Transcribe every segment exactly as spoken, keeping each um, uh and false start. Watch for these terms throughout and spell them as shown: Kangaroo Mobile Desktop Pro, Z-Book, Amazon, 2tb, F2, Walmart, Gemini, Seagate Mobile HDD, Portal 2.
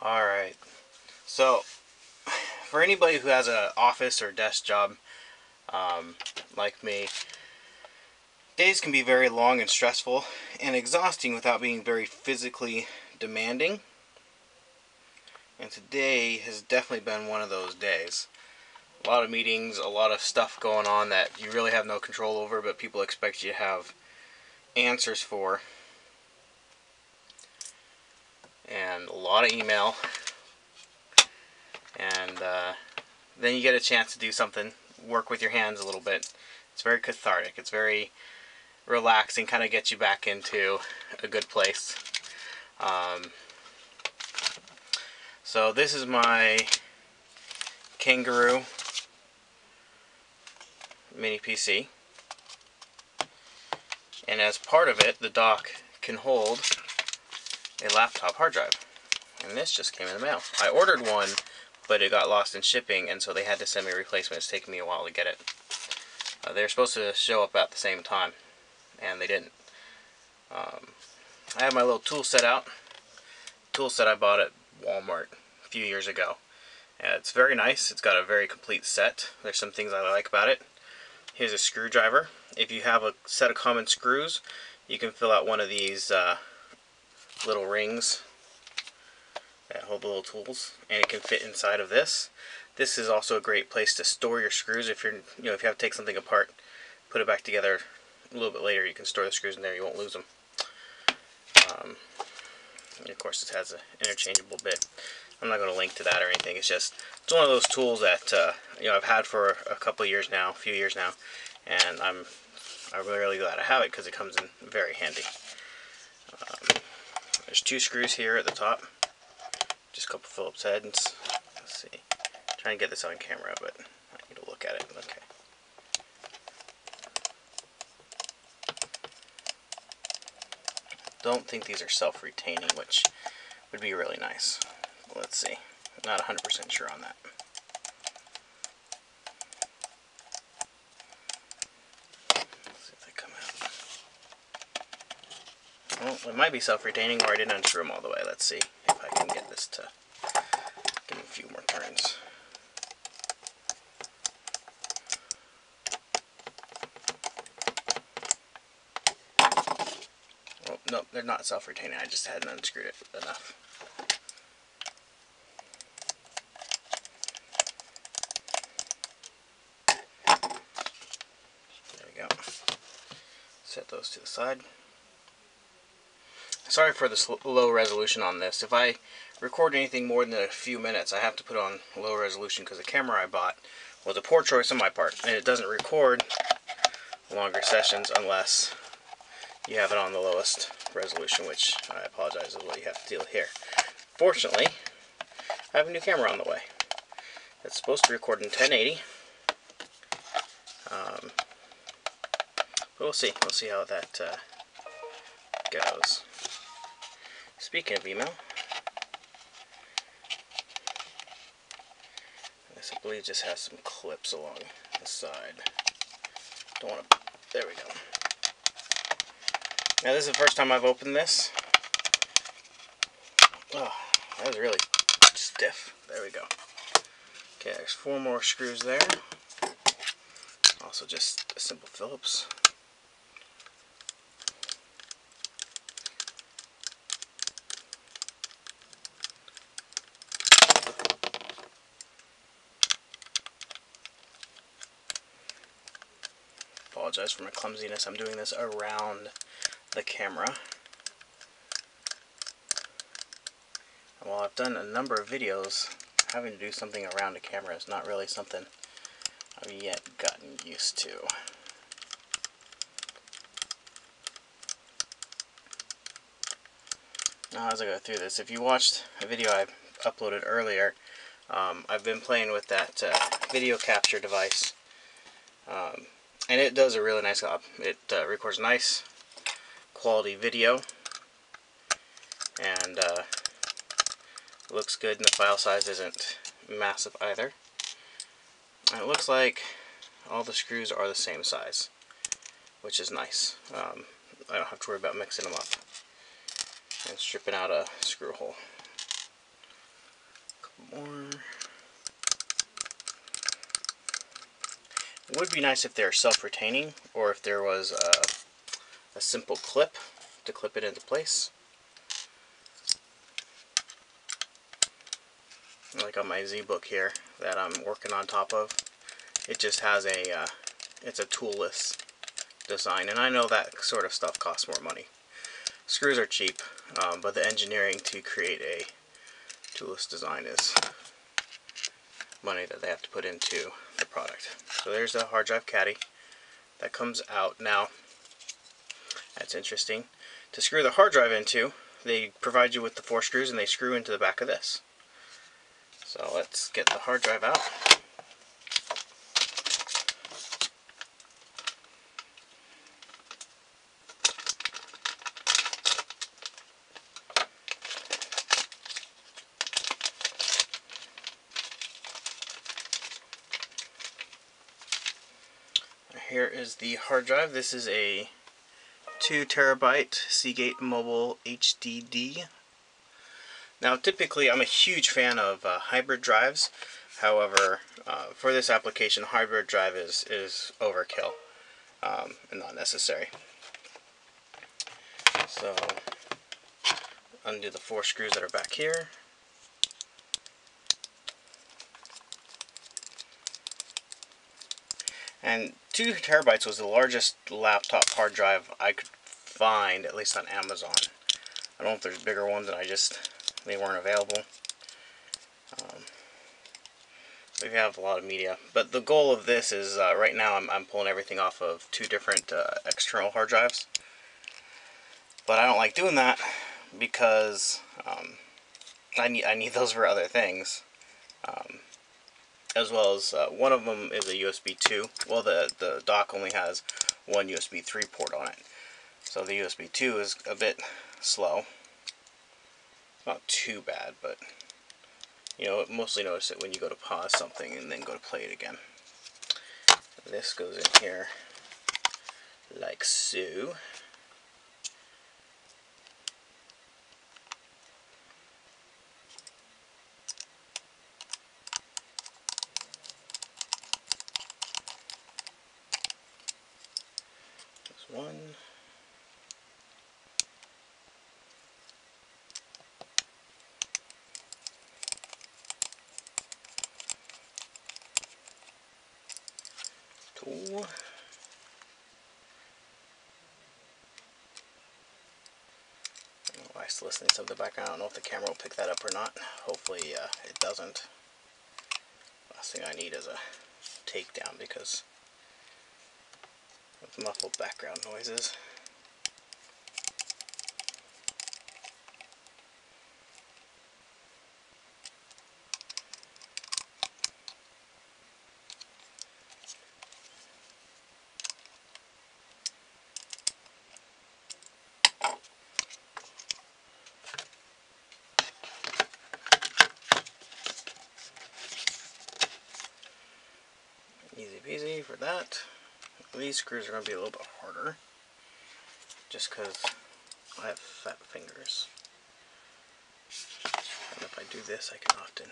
All right, so for anybody who has an office or desk job um, like me, days can be very long and stressful and exhausting without being very physically demanding. And today has definitely been one of those days. A lot of meetings, a lot of stuff going on that you really have no control over, but people expect you to have answers for. And a lot of email. And uh, then you get a chance to do something, work with your hands a little bit. It's very cathartic. It's very relaxing, kind of gets you back into a good place. Um, so this is my Kangaroo mini P C, and as part of it the dock can hold a laptop hard drive, and this just came in the mail. I ordered one, but it got lost in shipping, and so they had to send me a replacement. It's taken me a while to get it. Uh, they're supposed to show up at the same time, and they didn't. um, I have my little tool set out tool set I bought at Walmart a few years ago. Yeah, it's very nice. It's got a very complete set. There's some things I like about it. Here's a screwdriver. If you have a set of common screws, you can fill out one of these uh, little rings that hold the little tools, and it can fit inside of this. This is also a great place to store your screws. If you're, you know, if you have to take something apart, put it back together a little bit later, you can store the screws in there. You won't lose them. Um, and of course, this has an interchangeable bit. I'm not going to link to that or anything. It's just it's one of those tools that uh, you know, I've had for a couple of years now, a few years now, and I'm I'm really, really glad I have it because it comes in very handy. Um, there's two screws here at the top, just a couple Phillips heads. Let's see, I'm trying to get this on camera, but I need to look at it. Okay. Don't think these are self-retaining, which would be really nice. Let's see. I'm not one hundred percent sure on that. Let's see if they come out. Well, it might be self-retaining, or I didn't unscrew them all the way. Let's see if I can get this to give it a few more turns. Oh, no, they're not self-retaining. I just hadn't unscrewed it enough. Set those to the side. Sorry for the low resolution on this. If I record anything more than a few minutes, I have to put on low resolution because the camera I bought was a poor choice on my part, and it doesn't record longer sessions unless you have it on the lowest resolution, which I apologize is what you have to deal with here. Fortunately, I have a new camera on the way. It's supposed to record in ten eighty. Um, But we'll see. We'll see how that uh, goes. Speaking of email, this I believe just has some clips along the side. Don't want to. There we go. Now this is the first time I've opened this. Oh, that was really stiff. There we go. Okay, there's four more screws there. Also, just a simple Phillips. Apologize for my clumsiness. I'm doing this around the camera. And while I've done a number of videos, having to do something around a camera is not really something I've yet gotten used to. Now, as I go through this, if you watched a video I uploaded earlier, um, I've been playing with that uh, video capture device. Um, And it does a really nice job. It uh, records nice quality video, and uh, looks good, and the file size isn't massive either. And it looks like all the screws are the same size, which is nice. Um, I don't have to worry about mixing them up and stripping out a screw hole. more. It would be nice if they're self-retaining, or if there was a, a simple clip to clip it into place. Like on my Z-Book here that I'm working on top of, it just has a, uh, it's a toolless design, and I know that sort of stuff costs more money. Screws are cheap, um, but the engineering to create a toolless design is money that they have to put into the product. So there's the hard drive caddy that comes out. Now, that's interesting. To screw the hard drive into, they provide you with the four screws and they screw into the back of this. So let's get the hard drive out. Here is the hard drive. This is a two terabyte Seagate Mobile H D D. Now, typically, I'm a huge fan of uh, hybrid drives. However, uh, for this application, hybrid drive is, is overkill um, and not necessary. So, undo the four screws that are back here. And two terabytes was the largest laptop hard drive I could find, at least on Amazon. I don't know if there's bigger ones, and I just... they weren't available. Um, we have a lot of media, but the goal of this is uh, right now I'm, I'm pulling everything off of two different uh, external hard drives, but I don't like doing that because um, I need I need those for other things, um, as well as uh, one of them is a U S B two. Well, the the dock only has one U S B three port on it, so the U S B two is a bit slow. Not too bad, but you know, mostly notice it when you go to pause something and then go to play it again. This goes in here like so. There's one. Two. Nice listening to the background. I don't know if the camera will pick that up or not. Hopefully uh, it doesn't. Last thing I need is a takedown because of muffled background noises. Easy peasy for that. These screws are going to be a little bit harder just because I have fat fingers. And if I do this, I can often...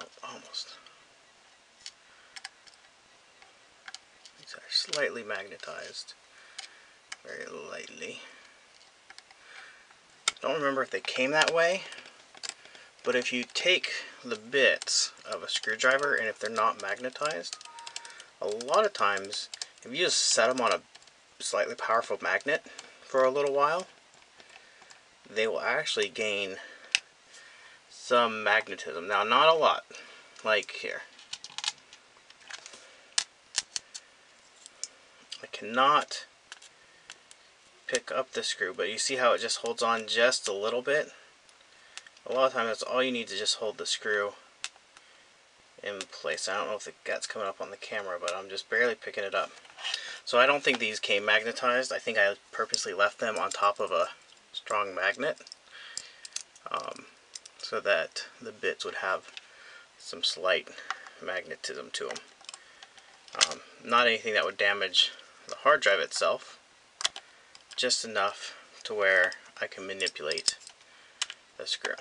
oh, almost. These are slightly magnetized. Very lightly. I don't remember if they came that way, but if you take the bits of a screwdriver and if they're not magnetized, a lot of times if you just set them on a slightly powerful magnet for a little while, they will actually gain some magnetism. Now, not a lot, like here. I cannot pick up the screw, but you see how it just holds on just a little bit? A lot of times that's all you need to just hold the screw in place. I don't know if that's coming up on the camera, but I'm just barely picking it up. So I don't think these came magnetized. I think I purposely left them on top of a strong magnet um, so that the bits would have some slight magnetism to them. Um, not anything that would damage the hard drive itself, just enough to where I can manipulate the screw.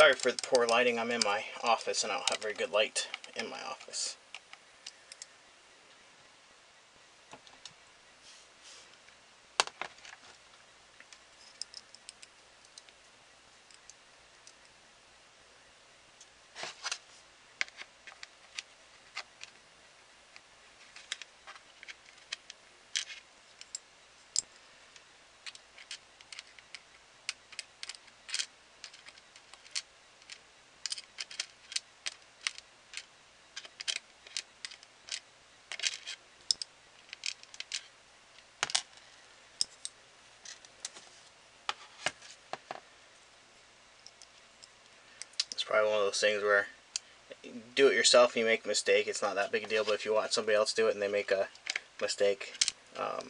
Sorry for the poor lighting. I'm in my office and I don't have very good light in my office. Probably one of those things where you do it yourself and you make a mistake, it's not that big a deal, but if you watch somebody else do it and they make a mistake, um,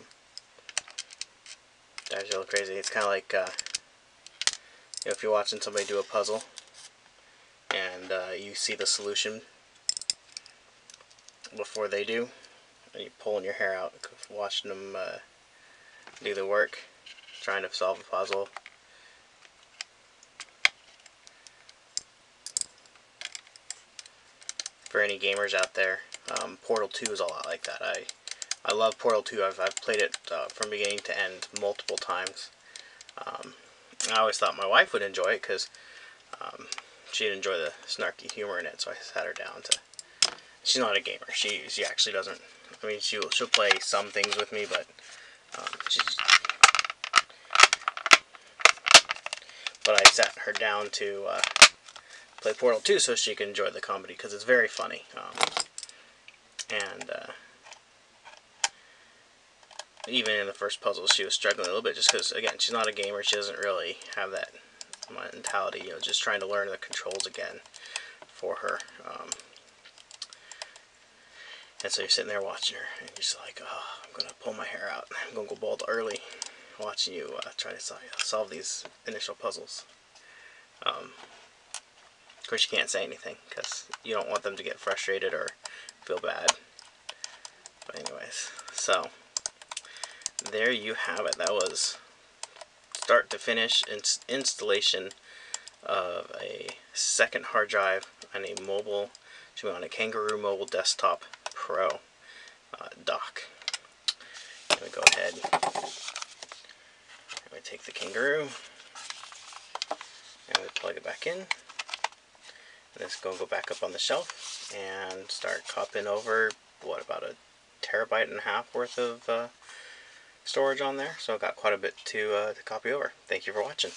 drives you a little crazy. It's kind of like uh, you know, if you're watching somebody do a puzzle and uh, you see the solution before they do, and you're pulling your hair out watching them uh, do the work, trying to solve a puzzle. For any gamers out there, um, Portal two is a lot like that. I I love Portal two. I've, I've played it uh, from beginning to end multiple times. Um, I always thought my wife would enjoy it because um, she'd enjoy the snarky humor in it, so I sat her down to... She's not a gamer. She she actually doesn't... I mean, she'll, she'll play some things with me, but um, she's... But I sat her down to... Uh, play Portal two so she can enjoy the comedy, because it's very funny. Um, and uh, even in the first puzzle, she was struggling a little bit just because, again, she's not a gamer. She doesn't really have that mentality, you know, just trying to learn the controls again for her. Um, and so you're sitting there watching her, and you're just like, oh, I'm going to pull my hair out. I'm going to go bald early watching you uh, try to solve, solve these initial puzzles. Um... Of course, you can't say anything because you don't want them to get frustrated or feel bad. But anyways, so there you have it. That was start to finish ins installation of a second hard drive on a mobile, should be on a Kangaroo Mobile Desktop Pro uh, dock. I'm gonna go ahead. I'm gonna take the Kangaroo and we plug it back in. Let's go go back up on the shelf and start copying over, what, about a terabyte and a half worth of uh, storage on there. So I've got quite a bit to, uh, to copy over. Thank you for watching.